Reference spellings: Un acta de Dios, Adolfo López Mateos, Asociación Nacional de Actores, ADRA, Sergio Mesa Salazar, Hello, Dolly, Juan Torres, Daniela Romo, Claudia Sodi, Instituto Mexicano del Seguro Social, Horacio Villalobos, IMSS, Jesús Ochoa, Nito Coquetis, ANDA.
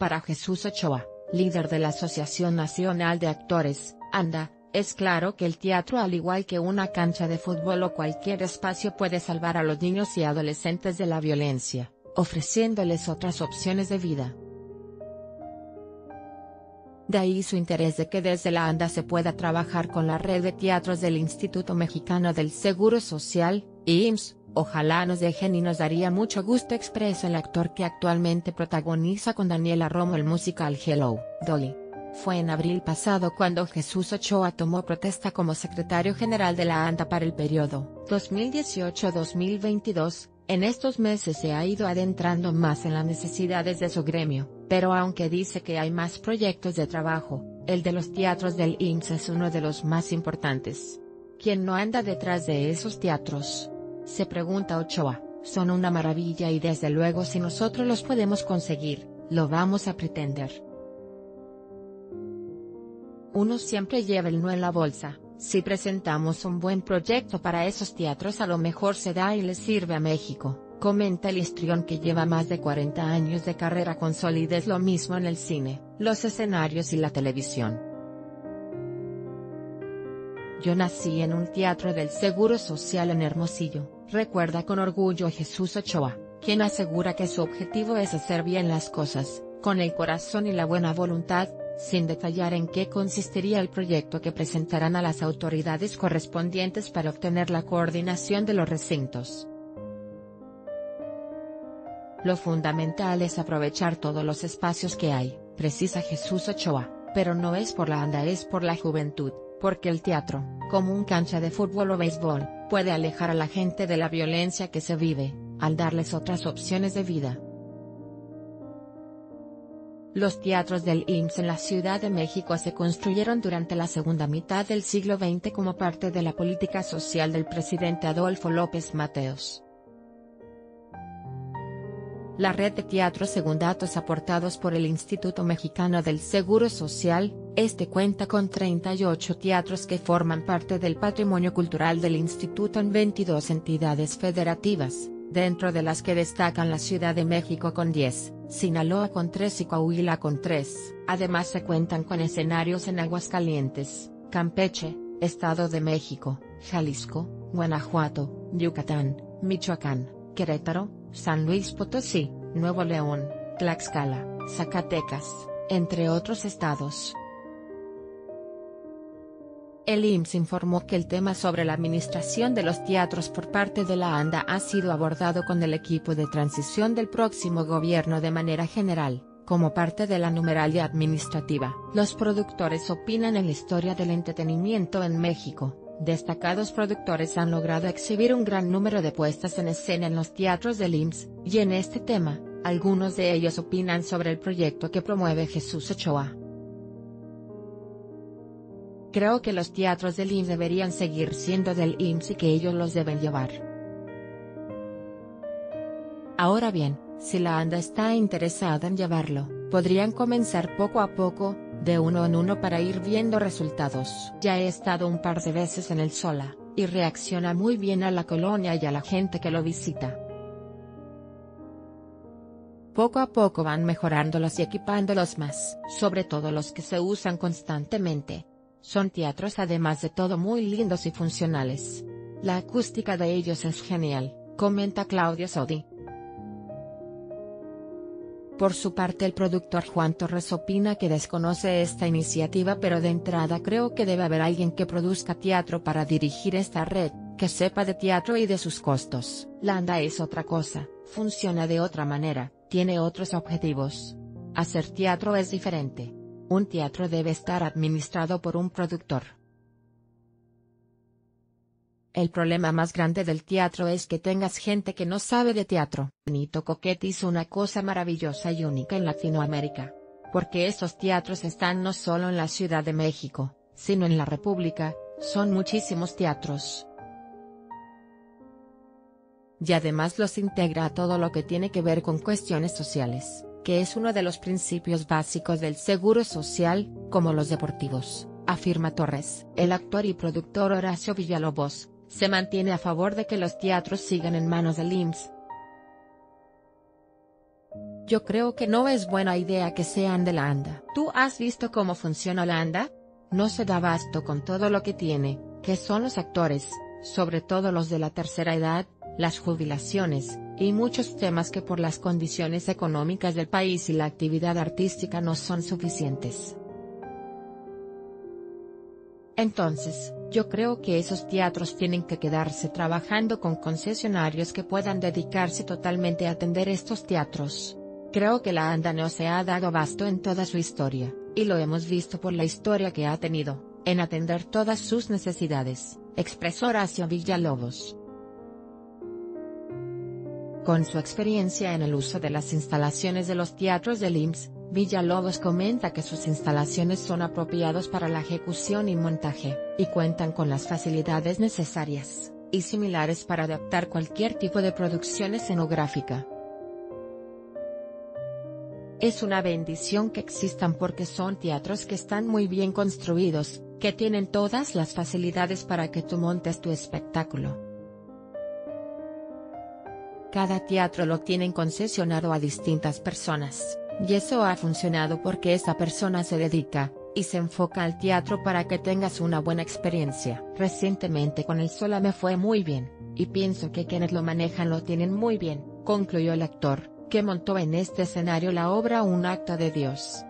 Para Jesús Ochoa, líder de la Asociación Nacional de Actores, ANDA, es claro que el teatro, al igual que una cancha de fútbol o cualquier espacio, puede salvar a los niños y adolescentes de la violencia, ofreciéndoles otras opciones de vida. De ahí su interés de que desde la ANDA se pueda trabajar con la red de teatros del Instituto Mexicano del Seguro Social, IMSS. Ojalá nos dejen y nos daría mucho gusto, expresa el actor que actualmente protagoniza con Daniela Romo el musical Hello, Dolly. Fue en abril pasado cuando Jesús Ochoa tomó protesta como secretario general de la ANDA para el periodo 2018-2022, en estos meses se ha ido adentrando más en las necesidades de su gremio, pero aunque dice que hay más proyectos de trabajo, el de los teatros del IMSS es uno de los más importantes. ¿Quién no anda detrás de esos teatros?, se pregunta Ochoa. Son una maravilla y desde luego si nosotros los podemos conseguir, lo vamos a pretender. Uno siempre lleva el no en la bolsa. Si presentamos un buen proyecto para esos teatros, a lo mejor se da y les sirve a México, comenta el histrión que lleva más de 40 años de carrera con solidez, lo mismo en el cine, los escenarios y la televisión. Yo nací en un teatro del Seguro Social en Hermosillo, recuerda con orgullo Jesús Ochoa, quien asegura que su objetivo es hacer bien las cosas, con el corazón y la buena voluntad, sin detallar en qué consistiría el proyecto que presentarán a las autoridades correspondientes para obtener la coordinación de los recintos. Lo fundamental es aprovechar todos los espacios que hay, precisa Jesús Ochoa, pero no es por la ANDA, es por la juventud. Porque el teatro, como un cancha de fútbol o béisbol, puede alejar a la gente de la violencia que se vive, al darles otras opciones de vida. Los teatros del IMSS en la Ciudad de México se construyeron durante la segunda mitad del siglo XX como parte de la política social del presidente Adolfo López Mateos. La red de teatros, según datos aportados por el Instituto Mexicano del Seguro Social, este cuenta con 38 teatros que forman parte del patrimonio cultural del instituto en 22 entidades federativas, dentro de las que destacan la Ciudad de México con 10, Sinaloa con 3 y Coahuila con 3. Además se cuentan con escenarios en Aguascalientes, Campeche, Estado de México, Jalisco, Guanajuato, Yucatán, Michoacán, Querétaro, San Luis Potosí, Nuevo León, Tlaxcala, Zacatecas, entre otros estados. El IMSS informó que el tema sobre la administración de los teatros por parte de la ANDA ha sido abordado con el equipo de transición del próximo gobierno de manera general, como parte de la numeralia administrativa. Los productores opinan en la historia del entretenimiento en México. Destacados productores han logrado exhibir un gran número de puestas en escena en los teatros del IMSS, y en este tema, algunos de ellos opinan sobre el proyecto que promueve Jesús Ochoa. Creo que los teatros del IMSS deberían seguir siendo del IMSS y que ellos los deben llevar. Ahora bien, si la ANDA está interesada en llevarlo, podrían comenzar poco a poco, de uno en uno para ir viendo resultados. Ya he estado un par de veces en el Sola, y reacciona muy bien a la colonia y a la gente que lo visita. Poco a poco van mejorándolos y equipándolos más, sobre todo los que se usan constantemente. Son teatros además de todo muy lindos y funcionales. La acústica de ellos es genial, comenta Claudia Sodi. Por su parte el productor Juan Torres opina que desconoce esta iniciativa, pero de entrada creo que debe haber alguien que produzca teatro para dirigir esta red, que sepa de teatro y de sus costos. La ANDA es otra cosa, funciona de otra manera, tiene otros objetivos. Hacer teatro es diferente. Un teatro debe estar administrado por un productor. El problema más grande del teatro es que tengas gente que no sabe de teatro. Nito Coquetis hizo una cosa maravillosa y única en Latinoamérica. Porque estos teatros están no solo en la Ciudad de México, sino en la República, son muchísimos teatros. Y además los integra a todo lo que tiene que ver con cuestiones sociales, que es uno de los principios básicos del seguro social, como los deportivos, afirma Torres. El actor y productor Horacio Villalobos se mantiene a favor de que los teatros sigan en manos del IMSS. Yo creo que no es buena idea que sean de la ANDA. ¿Tú has visto cómo funciona la ANDA? No se da abasto con todo lo que tiene, que son los actores, sobre todo los de la tercera edad, las jubilaciones, y muchos temas que por las condiciones económicas del país y la actividad artística no son suficientes. Entonces, yo creo que esos teatros tienen que quedarse trabajando con concesionarios que puedan dedicarse totalmente a atender estos teatros. Creo que la ANDA no se ha dado abasto en toda su historia, y lo hemos visto por la historia que ha tenido, en atender todas sus necesidades, expresó Horacio Villalobos. Con su experiencia en el uso de las instalaciones de los teatros del IMSS, Villalobos comenta que sus instalaciones son apropiadas para la ejecución y montaje, y cuentan con las facilidades necesarias, y similares para adaptar cualquier tipo de producción escenográfica. Es una bendición que existan porque son teatros que están muy bien construidos, que tienen todas las facilidades para que tú montes tu espectáculo. Cada teatro lo tienen concesionado a distintas personas, y eso ha funcionado porque esa persona se dedica, y se enfoca al teatro para que tengas una buena experiencia. Recientemente con El Sola me fue muy bien, y pienso que quienes lo manejan lo tienen muy bien, concluyó el actor, que montó en este escenario la obra Un acta de Dios.